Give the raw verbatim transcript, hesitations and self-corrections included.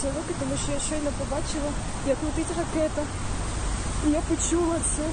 чоловіка, тому що я щойно побачила, як летить ракета. Я почула це.